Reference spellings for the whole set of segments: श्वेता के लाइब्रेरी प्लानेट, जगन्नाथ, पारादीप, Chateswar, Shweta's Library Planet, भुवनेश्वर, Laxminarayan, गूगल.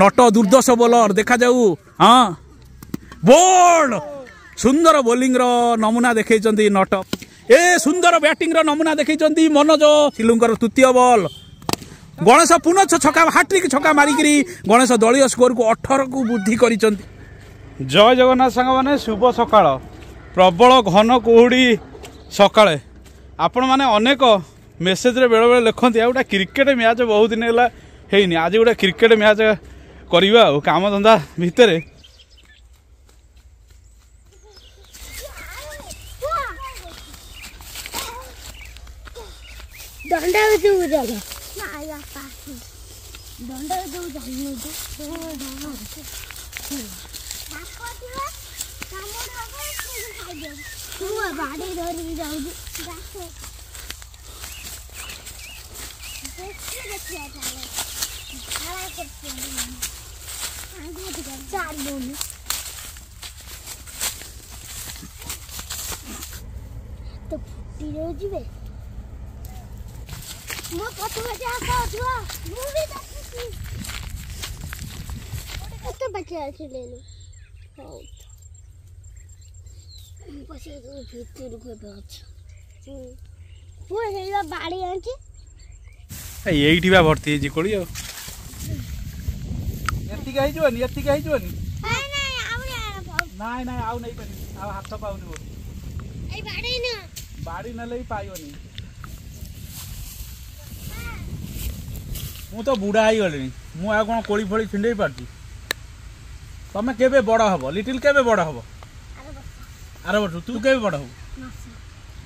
नट दुर्दश bowler देखा जाऊ। हाँ बोल सुंदर बोलिंग रो नमूना देखे नट ए सुंदर बैटिंग रो नमूना देखे मनोज सिलुंगर तृतीय बॉल गणेश पुनः छक्का हाट्रिक छक्का मारिकी गणेश दलीय स्कोर को 18 को वृद्धि कर। जय जगन्नाथ सांग मैंने शुभ सकाळ प्रबल घन कुहुड़ी सकाळे आपण मैंने अनेक मेसेज रे बेले बेले लिखती आ गोटे क्रिकेट मैच बहुत दिन है आज गोटे क्रिकेट मैच करवा काम धंदा भितर बाड़ी आँच यही भर्ती है कोड़ी आओ यतिक है जोनी नहीं नहीं आउ नहीं पनी आ हाथ पाउनी ए बाड़ी ना ले पायोनी मु तो बूढ़ा ही गलिनी मु आ कोन कोली फली छिंडे पारती तमे केबे बड़ा हबो लिटिल केबे बड़ा हबो अरे बटू तू केबे बड़ा हबो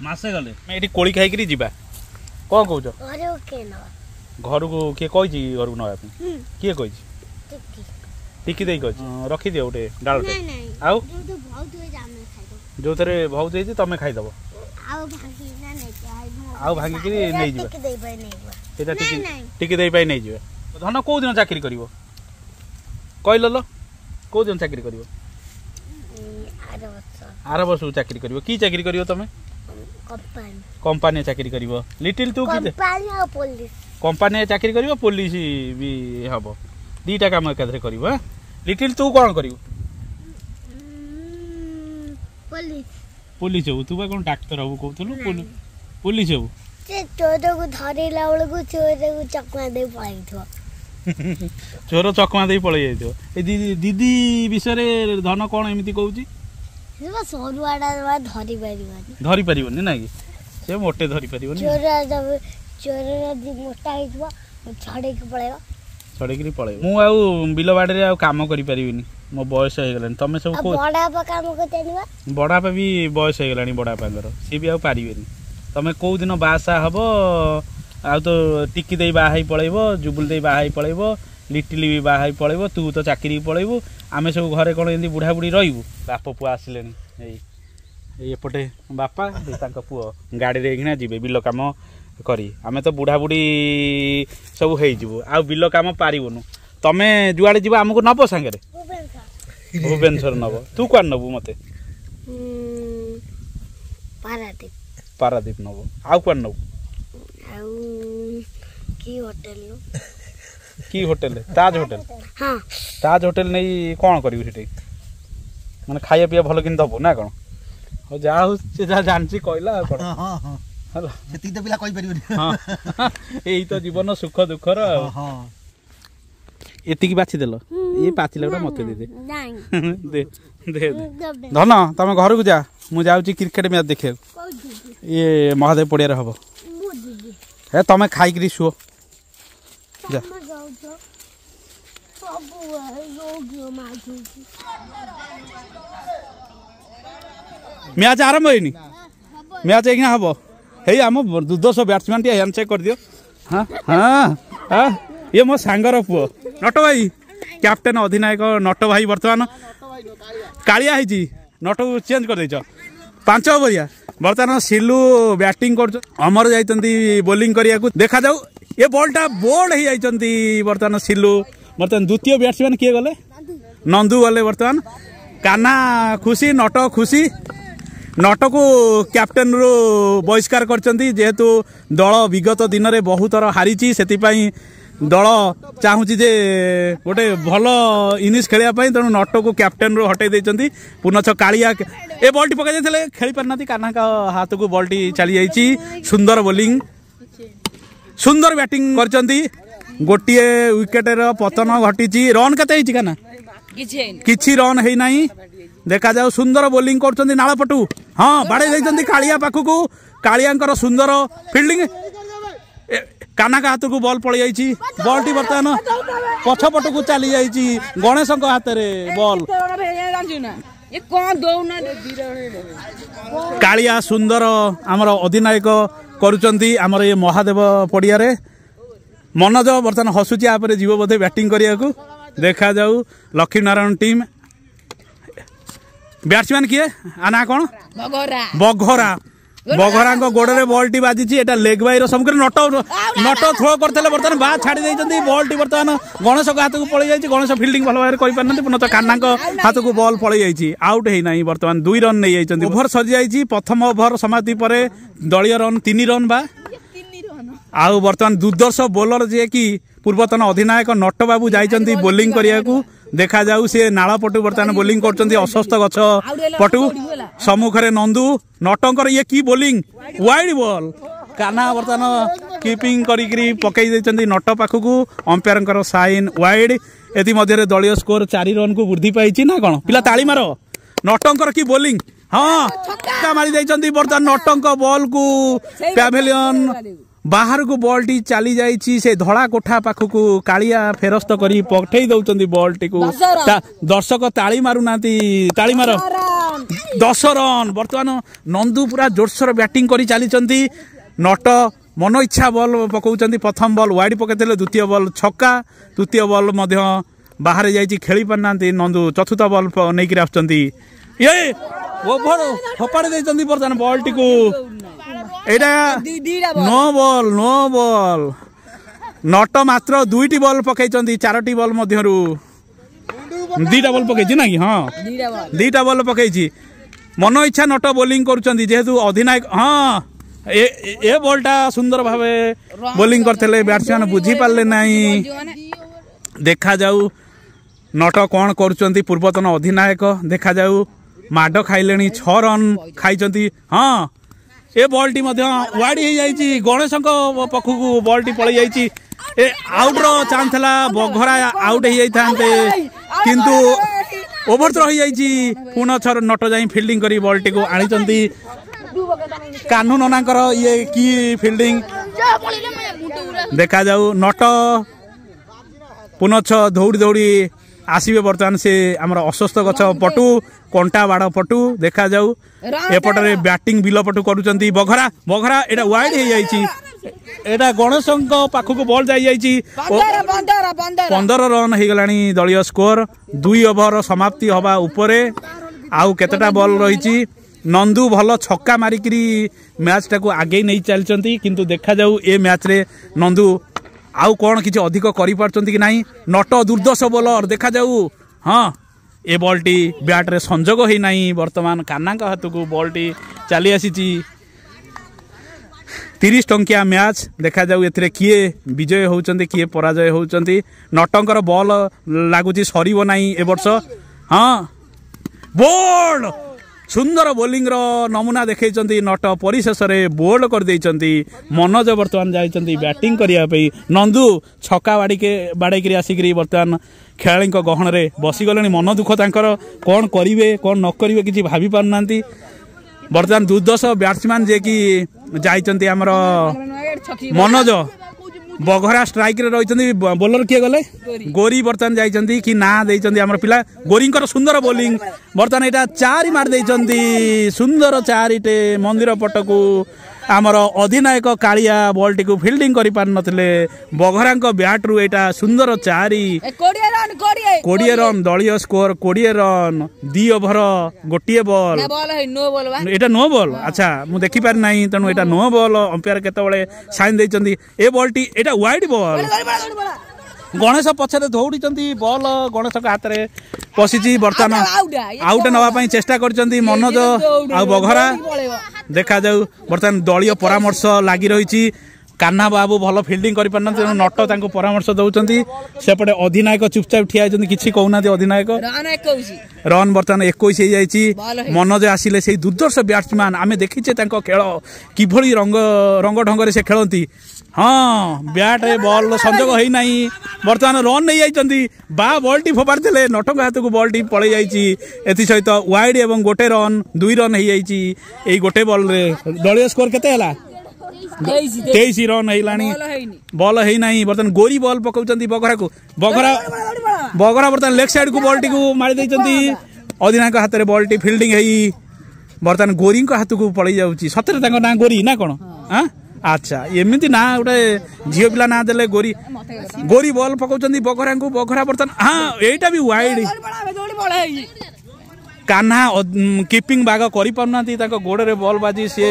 मासे गले मैं एठी कोली खाई करी जीवा कोन कहजो अरे ओके ना घर को किए कही घर को ना किए कही टिकी दे रखी दियो गोटे डाल जो थे बहुत हो तुम खाईदेव भांगिकी नहीं जी धन कौ दिन चाकरी कर कहल लो कौ दिन चाकरी कर आर वर्ष को चाकरी कर कि चाकरी कर तुम कंपनी चाकरी कर लिटिल तू कंपनी चाकरी कर पुलिस भी हम दीटा काम एकाधरे कर लिटिल तू कौन कर पुलिस हो तू बा कौन डाक्तर हो कहूँ पुलिस हो चोर को धरला बेलू चोर चकमा दे पल चोर चकमा दे पल दीदी विषय धन कौन एमती कहूँ सरुआड़ा धरी पारन ना कि से मोटे धरी पारन चोर मोटा छड़े पल छड़ेगी पल बिल बाड़ी आम करें मो बयस हो तुम सब बड़ापा भी बयस हो बड़ापा सी भी आरे तुम कौ दिन बासा हम आ तो टिकी दे बाहर पलब जुबुल दे बाहर पलब लिटिल भी बाहर पलब तू तो चाकरी पलबू आम सब घरे कौन एम बुढ़ा बुढ़ी रू बाप पु आसिले एपटे बापा पु गाड़ी घिना जी बिल कम करी आमे तो बुढ़ा बुढ़ी सब हो आ बिल कम पारुन तुम जुआड़े जी आमको नब सांगे भुवनेश्वर नब तू कौन नबु मत पारादीप नब आन नबु कि होटेल ताज होटेल नहीं कौन कर मैं खाया पीया भल कि दबू ना कौन हो जहाँ जानसी कहला पिला यही तो जीवन सुख दुखर एतिक बाछीदेल ये पाचिला गोटा मत दे धन तुम घर को जा मुझे क्रिकेट मैच देखा ये महादेव पड़िया हम ए तुम खाई शु जा मैच आरंभ होनी मैच एक हम हे आम दुर्दश बैट्समैन टे हैंडशेक कर दियो। हाँ हाँ ये मो सांगर पुओ नट भाई कैप्टेन अधिनायक नट भाई बर्तमान कालिया है नट चेंज कर देछ पांच ओवरिया बर्तमान सिलू बैटिंग कर अमर जाइए बोलिंग करिया को देखा जाऊ ये बॉलटा बोल्ड हो जाइए बर्तमान सिलू बर्तमान द्वितीय बैट्समैन किए गले नंदू गले बर्तमान काना खुशी नट खुशी नट को कैप्टेन रु बहिष्कार कर दल विगत दिन में बहुत थर हारी से दल चाहूँगी जे गोटे भल इनिंगस खेलिया पई तनु नटो को कैप्टेन रो हटे देचंती पूर्णछ कालिया ए बॉल टी पका जायथिले खेली परनाती कान्हा का हाथ को बॉल टी चली जाईची सुंदर बॉलिंग सुंदर बैटिंग करचंती गोटिए विकेट रो पतन घटीची रन कते हिची कान्हा किछि रन हेई नाही देखा जाऊ सुंदर बॉलिंग करचंती नाळपटू हां बाडे देचंती कालिया पाखू को कालियांकर सुंदर फील्डिंग कान्हा का हाथ को बॉल पड़ जाइए बॉल टी बर्तमान पछपट को चली जाइए गणेश हाथ में बॉल कालिया सुंदर आमर अधिनायक करुचंती आमर ये महादेव पड़िया रे मनोज बर्तमान हसुची यापर जीव बोधे बैटिंग करिया को देखा जाऊ लक्ष्मीनारायण टीम बैट्समैन किए आना कौन बघरा बघरा गोड़े बॉल टी बाजी लेग बाई समग्र नट नट थ्रो करते बर्तमान बात छाड़ देती बॉल टी बर्तमान गणेश हाथ को पलि जाइए गणेश फिल्डिंग भल भाव करें पुनः कान्हा हाथ को बॉल पलि जाइए आउट होना बर्तमान 2 रन नहीं जाइए ओभर सरी जाइए प्रथम ओभर समाप्ति पर दलियों रन 3 रन बा आउ बर्तमान दुर्दर्श बोलर जी कि पूर्वतन अधिनायक नट बाबू जाइए बोलिंग करिया को देखा जाऊ सी नापटू बर्तमान बोलिंग कर अस्वस्थ गच पटु सम्मुखें नंदू नटंकर ये की बोलिंग वाइड बॉल कान्हा बर्तमान कीपिंग करी पकई नट पाखक अंपायर साइन वाइड एमध्य दलियों स्कोर 4 रन को वृद्धि पाई ना कौन पिला ताली मार नटंकर की बोलिंग हाँ छक्का मारी जाइए बर्तमान नटंक बॉल को पैवेलियन बाहर को बॉल टी चली जाइए से धड़ा कोठा पाखक कालिया फेरस्त कर पठे दौरान बॉल टी को दर्शक ताली मारुना ताली मार 10 रन बर्तमान नंदू पूरा जोरसोर बैटिंग कर चली नट मन इच्छा बॉल पकाउछंती प्रथम बॉल वाइड पकड़े द्वितीय बॉल छक्का तृतीय बॉल बाहर जाइए खेली पारना नंदू चतुर्थ बॉल नहीं आसपाड़ी बर्तमान बॉल टी नो बॉल नो बॉल नट मात्र 2 बॉल पकई 4 बॉल मध्य 2 बॉल पकई ना कि हाँ 2 बॉल पकई मन इच्छा नट बोलिंग करेतु अधिनायक हाँ ए बॉलटा सुंदर भाव बोलिंग करते बैट्समैन बुझी पारे ना देखा जाऊ नट कौन कर पूर्वतन अधिनायक देखा जाऊ माड़ खाइले 6 रन खाई हाँ ए बॉल टी वाइड हो जाइए गणेश पाखक बॉल टी पलि जाइए ए आउट्र चांस है बघरा आउट हो जाते किंतु ओभर थ्रो हो जाइए पुनः छर नट जा फिल्डिंग कर बॉल टी को आनी कान्हू नना ये की फिल्डिंग देखा जाऊ नट पुनः छ दौड़ी दौड़ी आसवे बर्तमान से आम अस्वस्थ गच पटु कंटा बाड़ पटु देखा जाऊ एपटे बैटिंग बिल पटु करुँच बघरा बघरा एटा वाइड हो जाइए गणेश पाखक बॉल जाइए 15 रन हो गला दलियों स्कोर 2 ओभर समाप्ति हवा उपरे आउ केतेटा बॉल रही नंदू भल छक्का मारिक मैच टाक आगे नहीं चलती किंतु देखा जाऊ ए मैच रे नंदू आउ कौन किसी अधिक कि नहीं नट दुर्दश बॉलर देखा जाऊ हाँ ए बॉल टी बैट रे संजोग ही नहीं बर्तमान कान्हा का हाथ को बॉल टी चली आसी 30 टंकिया मैच देखा जाऊ ए किए विजय होचंती किए पराजय होचंती नटंकर बॉल लगुच सरब ना ए वर्ष हाँ बॉल सुंदर बोलिंग रो नमूना देखते नट परिशेष बोल्ड कर देचंती मनोज बर्तमान जाइए बैटिंग करने नंदू छक्का बाड़े आसिक बर्तमान खेलाड़ी गहन रे बसीगले मन दुख तर कौन करेंगे कौन न करेंगे किसी भावी पारना बर्तमान दुर्दश बैट्समैन जे कि जाइए आमर मनोज बघरा स्ट्राइक रे रही बोलर किए गले गोरी बर्तमान जाइए कि ना देचंदी आमर पिला गोरी सुंदर बोलिंग बर्तमान यहाँ 4 मार देचंदी सुंदर 4टे मंदिर पटक आमर अधिनायक कालिया बॉल टी को फिल्डिंग कर पार नथिले बघरा बैट रु एटा सुंदर 4 रन दलियों स्कोर 20 रन 2 ओभर गोटे बॉल एटा नो बॉल अच्छा मुझे देखी पार ना तेणु एटा नो बॉल अंपायर केतबळे साइन देचंदी ए बॉल टी एटा वाइड बॉल गणेश पछरे दौड़ी बॉल गणेश हाथ में पशिची बर्तमान आउट नाप चेष्टा कर मनोज आ बघरा देखा जाऊ बर्तमान दलियों परामर्श लगी रही कान्हा बाबू भल फिल्डिंग कर पार ना तेणु नट परामर्श दौरान सेपटे अधिनायक चुपचाप ठिया कि कहना अधिनायक रन बर्तमान 21 मनोज आसिले से दुर्दर्श बैट्समैन आम देखीचे खेल कि रंग रंग ढंग से खेलती हाँ बैट बल संजोग है ना बर्तमान रन नहीं जाती बा बल टी फोपाड़ी नटों हाथ को बल टी पलि जाती सहित वाइड और गोटे रन 2 रन हो गोटे बल दलय स्कोर के 23 रन है बल है ना बर्तमान गोरी बल पकाउछंती बगरा को बगरा बगरा बर्तमान लेफ्ट साइड को बल टी को मारि दैछंती अधिनायक हाथ में बल टी फिल्डिंग है बर्तमान गोरी हाथ को पलि जाउची सतरे तांको ना गोरी ना कोन हां अच्छा एमती ना गोटे झील पिला ना दे गोरी गोरी बल पकाउछंती बगरा को बगरा बर्तमान हाँ एटा भी वाइड कान्हा कीपिंग बाग कर पारना गोड़े बल बाजी सी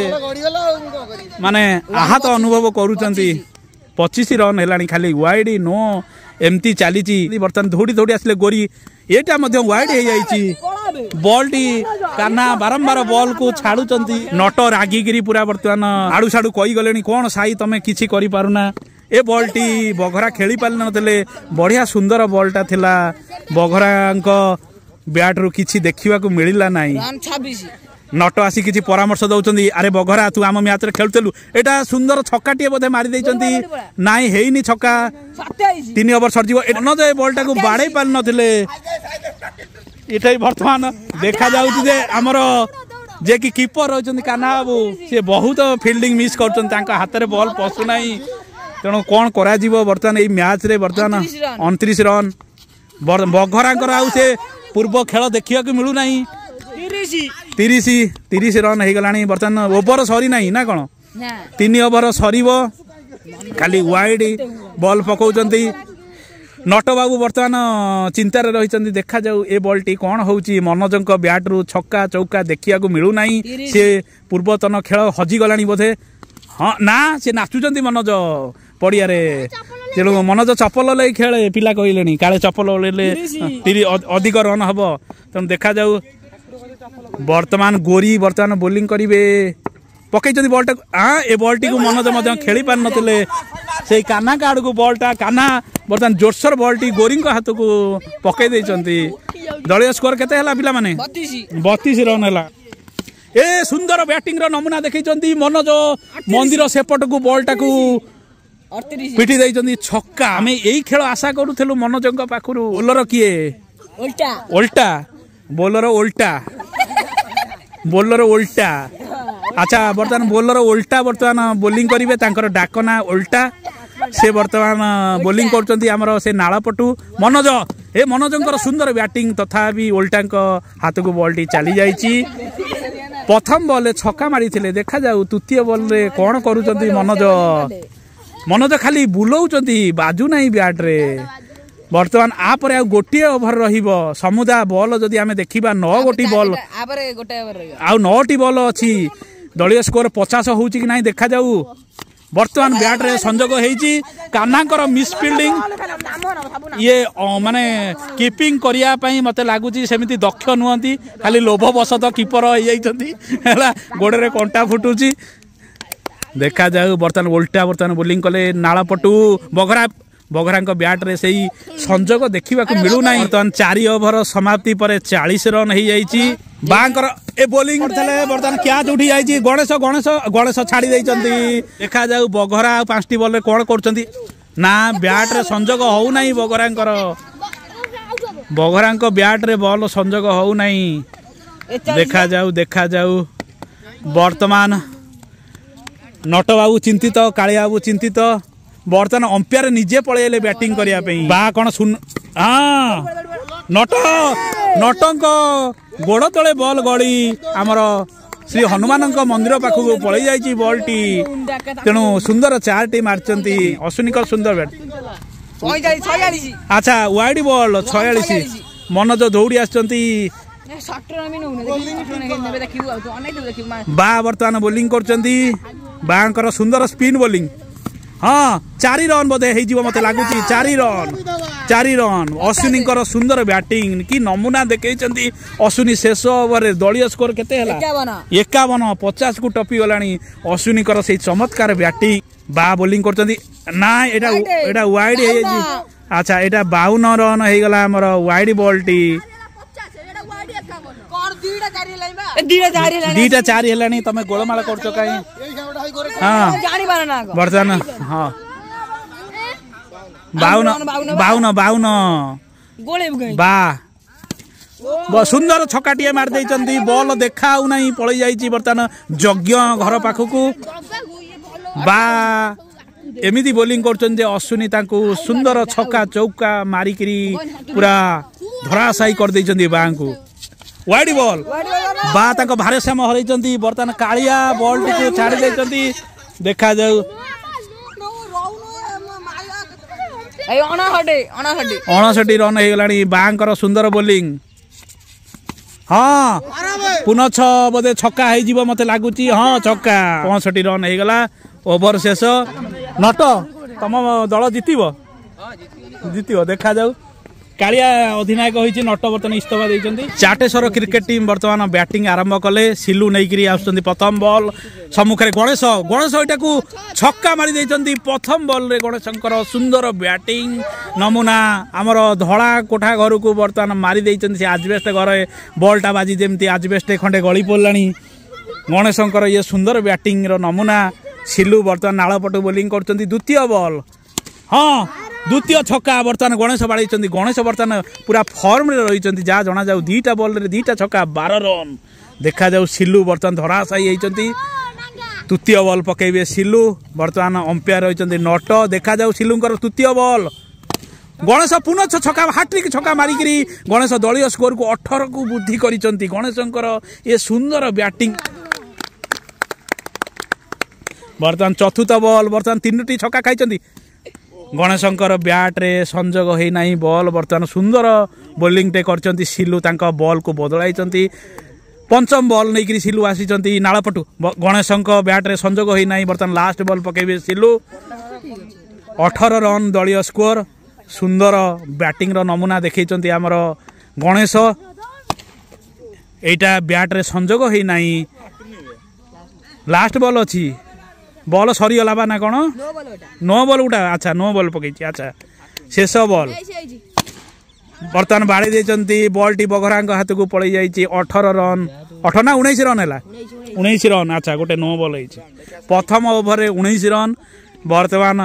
माने आहत अनुभव करुँच 25 रन है खाली वाइड नो एमती चली बर्तमान धौड़ी धौड़ी आसिले गोरी एटा वाइड हो बल टी कान्हा बारंबार बल को छाड़ुंच नट रागिकी पूरा बर्तमान आड़ू साड़ू कही गले कौन साई तुम किसी पारना ए बॉल टी बघरा खेली पार न बढ़िया सुंदर बॉलटा थिला बघरा बैट रु कि देखा मिलला ना नट आसी किसी परामर्श दौरान अरे बघरा तू आम मैच खेलुलु एटा सुंदर छक्काटे बोधे मारी देचंती नाई है छक्का 3 ओवर सर मनोज बॉल टाक बाड़े पार नथिले एटा बर्तमान देखा जाउची आमर जे कि कीपर रहउचंती कान्हा बाबू से बहुत फिल्डिंग मिस कर हाथ में बॉल पसुना तेणु कौन कर बर्तमान ये मैच रे बर्तमान 29 रन बघरा आउ से पूर्व खेल देखा मिलूना 30 रन होगा बर्तमान ओवर सरी ना ना कौन 3 ओवर सर खाली वाइड बॉल पकाउं नट बाबू बर्तमान चिंतार रही देखा जाऊ ए बॉल टी कौन हो मनोज बैट रु छक्का चौका देखा मिलूना सी पूर्वतन खेल हजिगला बोधे हाँ ना सी नाचुंट मनोज पड़िया तेणु मनोज चपल लगे खेले पिला कहले काले चपल अधिक रन हम तेणु देखा जाऊ बर्तमान गोरी बर्तमान बोलिंग करेंगे पकड़ बॉलटा हाँ ए बॉलटी को मनोज खेली पार नथिले से कान्हा का आड़ को बॉलटा कान्हा बर्तमान जोरसोर बॉलटी गोरी हाथ को पकई देचंती दलय स्कोर केते हला पिला माने 32 रन हला ए सुंदर बैटिंग नमूना देखिंट मनोज मंदिर सेपट को बॉलटा को पिटी दे छक्का आम यही खेल आशा करूलु मनोज पाखु बोलर किए ओल्टा बोलर ओल्टा अच्छा बर्तमान बोलर ओल्टा बर्तमान बोलिंग करेंगे तर डाकना ओल्टा से बर्तमान बोलिंग कर से नालापटु मनोज ए मनोजर सुंदर बैटिंग तथा भी ओल्टा हाथ को बॉल टी चली जाइए प्रथम बॉल छक्का मारी देखा जाऊ तृतीय बॉल रे कौन कर मनोज मनोज खाली बुलाऊँच बाजू ना ब्याट्रे बर्तमान आप गोटे ओभर रमुदा बल जदि आम देखा 9 गोटी बल आ 9 बल अच्छी दलय स्कोर 50 हो ना देखा जाऊ बर्तमान ब्याट्रे संजोग कान्हा मिस फिल्डिंग ये माने कीपिंग करने मत लगुच सेमती दक्ष नुहति खाली लोभवशत कीपर हो गोड़े कंटा फुटुची देखा जाऊ बर्तमान ओल्टा बर्तमान बोलिंग कले नालापटु बघरा ब्याट्रे से ही संजोग देखा मिलूना बर्तमान 4 ओवर समाप्ति पर 40 रन हो जाइए बांकर ए बोलिंग बर्तमान क्या उठी जाइए गणेश गणेश गणेश छाड़ी देखा जाऊ बघरा 5 बल कौन कर ना ब्याट्रे संजोग होना बघरा ब्याट्रे बल संजोग होना देखा जाऊ बर्तमान नट बाबू चिंतित कालिया बाबू चिंतित बर्तमान अंपायर निजे पलैले बैटिंग करने बा कौन सुन हाँ नट गोड़ तले बॉल गली आमर श्री हनुमान मंदिर पाखक पलि जाइए बॉल टी तेणु सुंदर 4 मार्चंती अश्विनी सुंदर बैट अच्छा वाइड बॉल 46 मनोज दौड़ी आसचंती बा बर्तमान बोलिंग कर सुंदर स्पिन बोलिंग हाँ 4 रन बोधे मते लगुच 4 रन अश्विनी सुंदर बैटिंग कि नमूना देखते अश्विनी शेष ओवर दलीय स्कोर के 51 50 को टपी गला अश्विनी से चमत्कार बैटिंग बा बोलिंग करा वाइड अच्छा यहाँ 52 रन हो गला वाइड बॉल टी दीटा 4 है तमें गोलमाल कर बर्तमान हाँ 52 बा सुंदर छकाटे मार दे बॉल देखा ना पल जा बर्तमान यज्ञ घर पाखक बा एमती बोलिंग कर अश्विनी सुंदर छक्का चौका मारिक पूरा धराशायी करदे बा को वाइड बॉल बा भारस्याम हर बर्तमान कालिया बॉल टी छाड़ देखा जाऊ अणसठी रन हो गलानी बांकर सुंदर बोलिंग हाँ पुनः छ बोधे छक्का हो मत लगुच हाँ छक्का 65 रन हो गला ओवर शेष नट तुम दल जित देखा जाऊ कालिया अधिनायक होती नट बर्तमान इस्तफा देते चाटेश्वर क्रिकेट टीम बर्तमान बैटिंग आरंभ कले सिलु नहीं प्रथम बॉल सम्मुखें गणेश गणेश यू छक्का मारी प्रथम बॉल रे गणेश सुंदर बैटिंग नमूना आमर धड़ा कोठा घर को बर्तमान मारी से आजबेस्ट घर बॉलटा बाजी जमी आजबेस्ट खंडे गली पड़ा गणेश ये सुंदर बैटिंग नमूना सिलु बर्तमान नालपटु बोलिंग कर द्वितीय बॉल हाँ द्वितीय छक्का बर्तमान गणेश बाड़ी गणेश बर्तमान पूरा फर्म रही जहाँ जना जाऊ दीटा बॉल रे दीटा छक्का 12 रन देखा जाऊ सिलु बर्तमान धराशायी होती तृतीय बॉल पकेबे सिलु बर्तमान अंपायर रही नट देखा जाऊ सिलुंकर तृतीय बॉल गणेश पुनः छक्का हाट्रिक छक्का मारिक गणेश दलीय स्कोर को 18 को वृद्धि कर गणेशंकर ये सुंदर बैटिंग बर्तमान चतुर्थ बॉल बर्तमान 3टी छक्का खाई गणेशंकर ब्याट्रे संजोग है ना बॉल बर्तमान सुंदर बोलिंगटे कर सिलु बॉल को बदल पंचम बॉल नहीं सिलु आसी नालपटु गणेशंकर ब्याट्रे संजोग है ना बर्तमान लास्ट बॉल पकेबे सिलु 18 रन दलीय स्कोर सुंदर बैटिंग नमूना देखते आमर गणेश एटा ब्याट्रे संजोग है ना लास्ट बॉल अच्छी बॉल सरीगला बा ना कौन नो बॉल उठा अच्छा नो बॉल पकड़ अच्छा शेष बॉल बर्तमान बाड़ी देती बॉल टी बघरा हाथ को पड़ जाइए 18 रन 19 रन है 19 रन अच्छा गोटे नो बॉल हो प्रथम ओवर 19 रन बर्तमान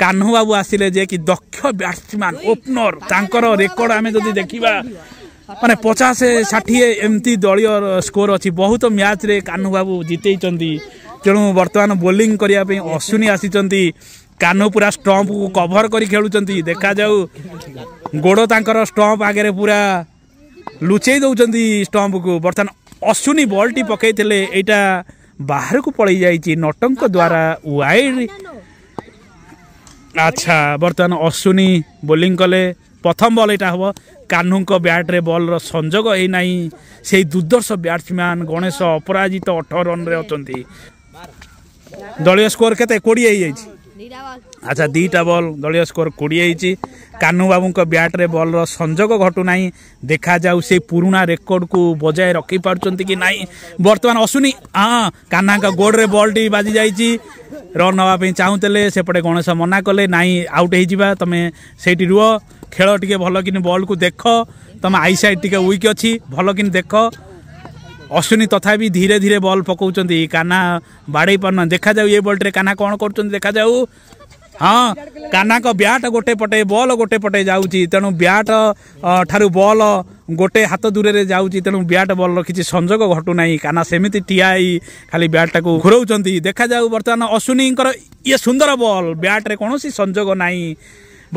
कान्हू बाबू आसिले जे कि दक्ष बैट्समैन ओपनर तांकर रेकर्ड आम जब देखा माने 50-60 एमती दलीय स्कोर अच्छी बहुत मैच रे कान्हू बाबू जिते तेणु बर्तमान बोलिंग करने अश्विनी आसी कान्हू पूरा स्टंप को कभर कर खेलुंट देखा जाऊ गोड़ तांकर स्टंप आगे पूरा लुचई दौरान स्टंप को बर्तमान अश्विनी बॉल टी पकई एटा बाहर को पड़ जाइए नटंक द्वारा वाइड अच्छा बर्तमान अश्विनी बोलिंग कले प्रथम बॉल यहाँ हम कान्हू ब्याट्रे बॉल संजोग है ना से दुर्दर्श बैट्समैन गणेश अपराजित 18 रन अच्छा दलीय स्कोर के 20 अच्छा दीटा बॉल दलीय स्कोर 20 कान्हू बाबू ब्याट्रे बॉल संजोग घटुना देखा जाऊ से पुराना रेकर्ड को बजाय रखी पार्टी कि ना बर्तमान अश्विनी हाँ कान्हा गोड्रे बॉल टी बाजी जाइए रन नापी चाहूले सेपटे गणेश मना कले ना आउट हो तुम्हें सही रुह खेल टे भल कि बॉल को देख तुम आई साइड टे वीक अच्छी भल कि देख अश्विनी तथापि धीरे धीरे बॉल पकाउंट कान्हा बाड़े पारना देखा जाऊ ये बॉल टे कान्हा कौन कर देखा जाऊ हाँ कान्हा ब्याट गोटे पटे बॉल गोटे पटे जाऊँगी तेणु ब्याट ठारू बॉल गोटे हाथ दूर से जाऊँगी तेणु ब्याट बॉल किसी संजोग घटुना कान्हा सेमती ठियाई खाली ब्याटा को घुराऊँ देखा जाऊ बर्तमान अश्विनी ये सुंदर बॉल ब्याट्रे कौन संजोग ना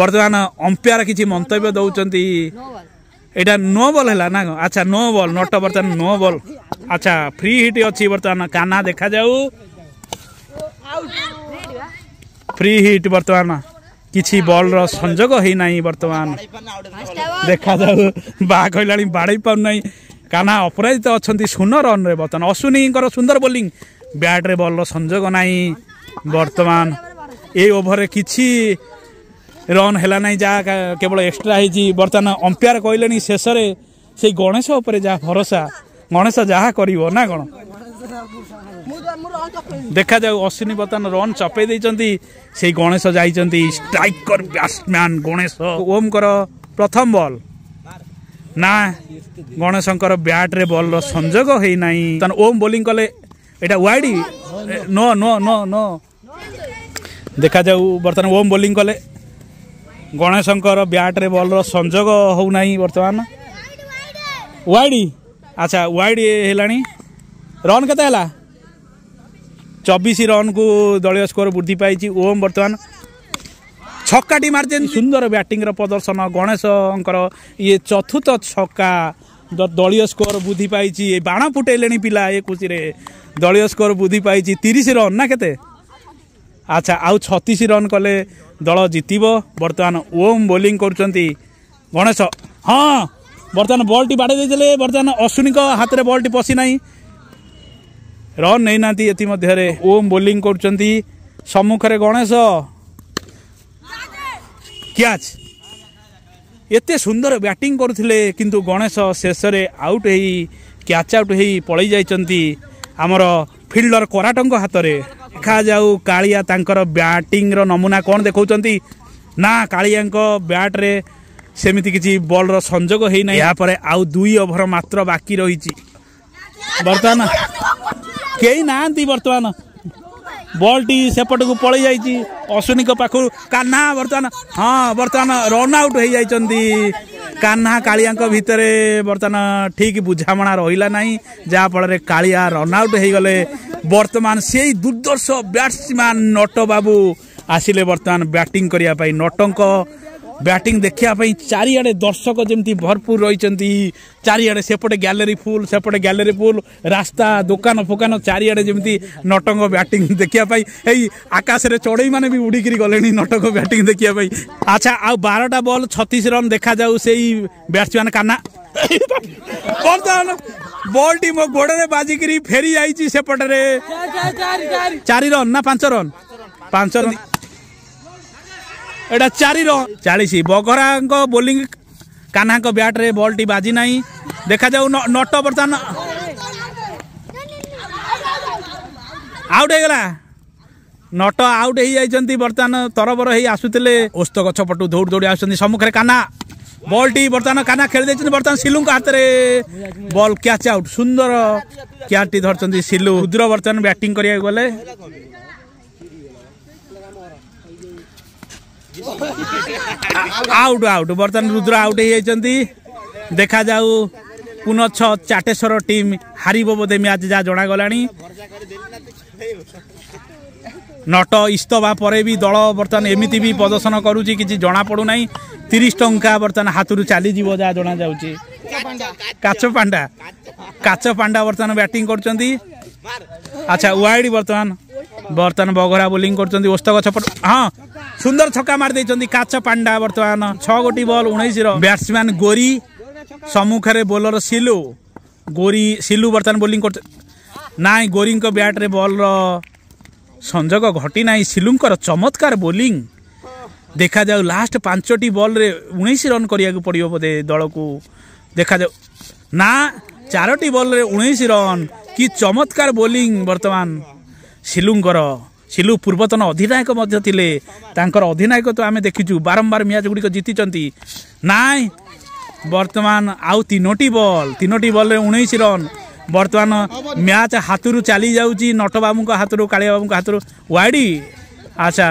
बर्तमान अंपायर किसी मंतव्य दौरान एटा नो बॉल है ना अच्छा नो बॉल नट बर्तमान नो बॉल अच्छा फ्री हिट अच्छी बर्तमान कान्हा देखा जाऊ फ्री हिट बर्तमान किसी बॉल रो संजोग है ना बर्तमान देखा जाऊ बा कहला बाड़े पारना कान्हा अपराजित अच्छा 0 रन रे बर्तमान अश्विनी सुंदर बोलिंग ब्याट्रे बॉल रो संजोग ना बर्तमान ए ओभर कि रन है जहाँ केवल एक्सट्रा होती बर्तमान अंपायर कहले शेष से गणेश उपर जहाँ भरोसा गणेश जहाँ कर ना कौन देखा जाऊ अश्विनी बर्तमान रन चपे से Ganesh giant striker batsman Ganesh Omkar प्रथम बॉल ना गणेश ब्याट्रे बॉल संजोग होना ओम बोलिंग कले एटा wide no no no no देखा जाऊ बर्तमान ओम बोलिंग कले गणेश ब्याट्रे बॉल संजोग होना बर्तमान वाइड अच्छा वाइड है रन के 24 रन को दलय स्कोर वृद्धि पाई ओम बर्तमान छक्काटी मार्जिन सुंदर बैटिंग प्रदर्शन गणेश ये चतुर्थ छक्का दलय स्कोर वृद्धि पाई बाण फुटेले पिला ये खुशी दलय स्कोर वृद्धि पाई 30 रन ना के अच्छा आउ 36 रन कले दल जितब बर्तमान ओम बोलिंग करुँच गणेश हाँ बर्तमान बॉल बाड़े देते बर्तमान अश्विनी हाथ में बॉल पशी ना रन नहीं ना ये ओम बोलिंग कर गणेश क्याच एत सुंदर बैटिंग करुले किंतु गणेश शेष आउट हो क्याच आउट हो पलि जाती आमर फिल्डर कराटों हाथ में देखा जाऊ कालिया बैटिंग नमूना कौन देखा ना कालिया बैट्रे सेमती किसी बॉल संजोग होना यापर आउ दुई ओभर मात्र बाकी रही बर्तमान कई ना बर्तमान बॉल टी सेपट को पलि जाइए अश्विनी पाख कान्हा बर्तमान हाँ बर्तमान रन आउट हो जाती कान्हा कालिया भितर बर्तमान ठीक बुझामणा रहा ना जहाँफल कालिया रन आउट हो गले बर्तमान से दुर्दर्श बैट्समैन नट बाबू आसिले बर्तमान बैटिंग करने नटों बैटिंग देखापी चारिड़े दर्शक जमी भरपूर रही चारिड़े सेपटे गैलरी फुल सेपटे गैलरी फुल रास्ता दुकान फुकान चारिड़े जमी नटंग बैटिंग देखापी यही आकाश में चढ़ई मैंने भी उड़िक गले नटंग बैटिंग देखापी अच्छा आउ 12टा बॉल 36 रन देखा जाऊ से बैट्समैन कान्हा बर्तमान बॉल टी मो गोड़े बाजिक फेरी जाइए सेपटे 4 रन ना 5 रन 5 रन एटा 4 रन 40 बगरा बोलिंग कान्हा बैट्रे बॉल टी बाजी ना देखा जाऊ नट बर्तमान आउट होगा नट आउट हो बर्तमान तरबर हो आसुले ओस्त गछ पटु दौड़ दौड़ आसमुखें कान्हा बॉल टी बर्तमान कान्हा खेली बर्तमान सिलू हाथ में बॉल क्याच आउट सुंदर क्याच टी धरती सिलू रुद्र बर्तमान बैटिंग करिया गले आउट आउट बर्तमान रुद्र आउट हो देखा जाऊ पुनः चाटेश्वर टीम हार बोधे मैच जहाँ जनागला नट इस्तफा पर भी दल बर्तमान एमती भी प्रदर्शन करुच्ची किसी जना पड़ूना 30 टंका बर्तमान हाथ रू चली जहाँ जना जाऊँगा काचपांडा बर्तमान बैटिंग कर अच्छा वाइड बर्तमान बर्तमान बगरा बोलिंग कर ओस्तक छपट हाँ सुंदर छक्का मारदे काच पांडा बर्तमान 6 गोटी बॉल 19 रन बैट्समैन गोरी सम्मुखें बोलर सिलू गोरी सिलू बर्तमान बोलिंग कर ना गोरी बैट्रे बॉल संजोग घटीना सिलूंर चमत्कार बोलिंग देखा जाऊ लास्ट 5टी बॉल रे 19 रन करिया पड़ो बोधे दल को देखा जाऊ ना 4टी बॉल रे 19 रन कि चमत्कार बोलिंग बर्तमान सिलूंर सिलू पूर्वतन अधिनायक अधिनायक तो आम देखीचु बारंबार मैच गुड़िक जीति नाई बर्तमान आउ 3टी बॉल 19 रन बर्तमान मैच हाथ रू चली जाऊँगी नट बाबू हाथ रू कालिया बाबू हाथ रू वाइडी अच्छा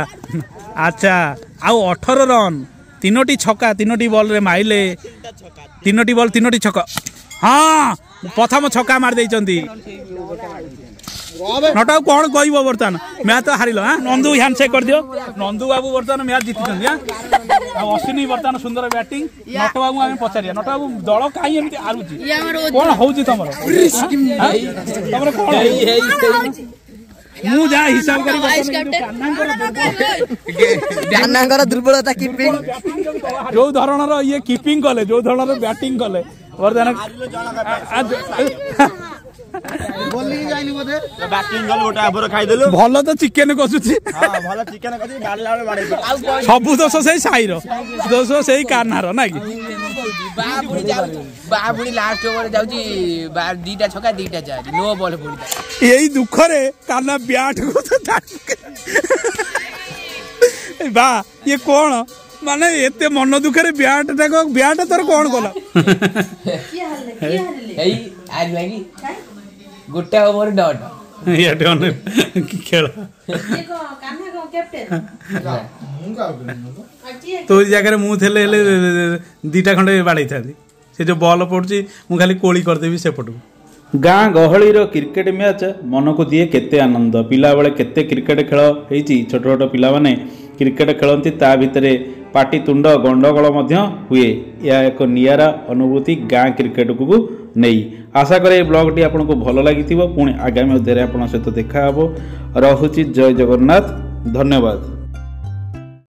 अच्छा आउ 18 रन 3टी छक्का 3टी बॉल रे माइले 3टी बॉल 3टी छक्का हाँ प्रथम छक्का मारदे नटा कौन कह बर्तमान मैच तो हारिल हाँ नंदू हैंडशेक कर दियो नंदू बाबू बर्तमान मैच जीति अश्विनी बर्तमान सुंदर बैटिंग नट बाबू आम पचारिया नट बाबू दल कहीं एमती हारुची कौन हो तुम कौन मु जा हिसाब कर दुर्बलता कीपिंग जो धरण ये कीपिंग कले जो धरण बैटिंग कले बर्तमान भल तो चिकेन कसुची सबू दोष से साईर दोष से कानार ना कि लास्ट ओवर दीटा छका दीटा चार नो बॉल यही दुख रे काना ब्याट को बा ये कौन माने एते मन दुखरे ब्याट देखो ब्याट तोर कोन कोला की हाल एई आज लागी गुट्टा ओवर डॉट ये डॉन की खेला देखो कान्हा को कैप्टन मु का बोलनो तो जगह रे मु थेले दीटा खंडे बाडै थादी से जो बॉल पड़ची मु खाली कोली कर देबी से पटू गाँ गहली क्रिकेट मैच मन को दिए केते आनंद पिला बेले केते क्रिकेट खेल होई छोट छोट पिला माने क्रिकेट खेलती ता भितरे पाटितुंड गंडगोल हुए या एक नियारा अनुभूति गाँ क्रिकेट को नहीं। आशा करे ब्लॉगटी आपको भल लगी पुणी आगामी अध्याय आपत देखा हे। रहुची जय जगन्नाथ धन्यवाद।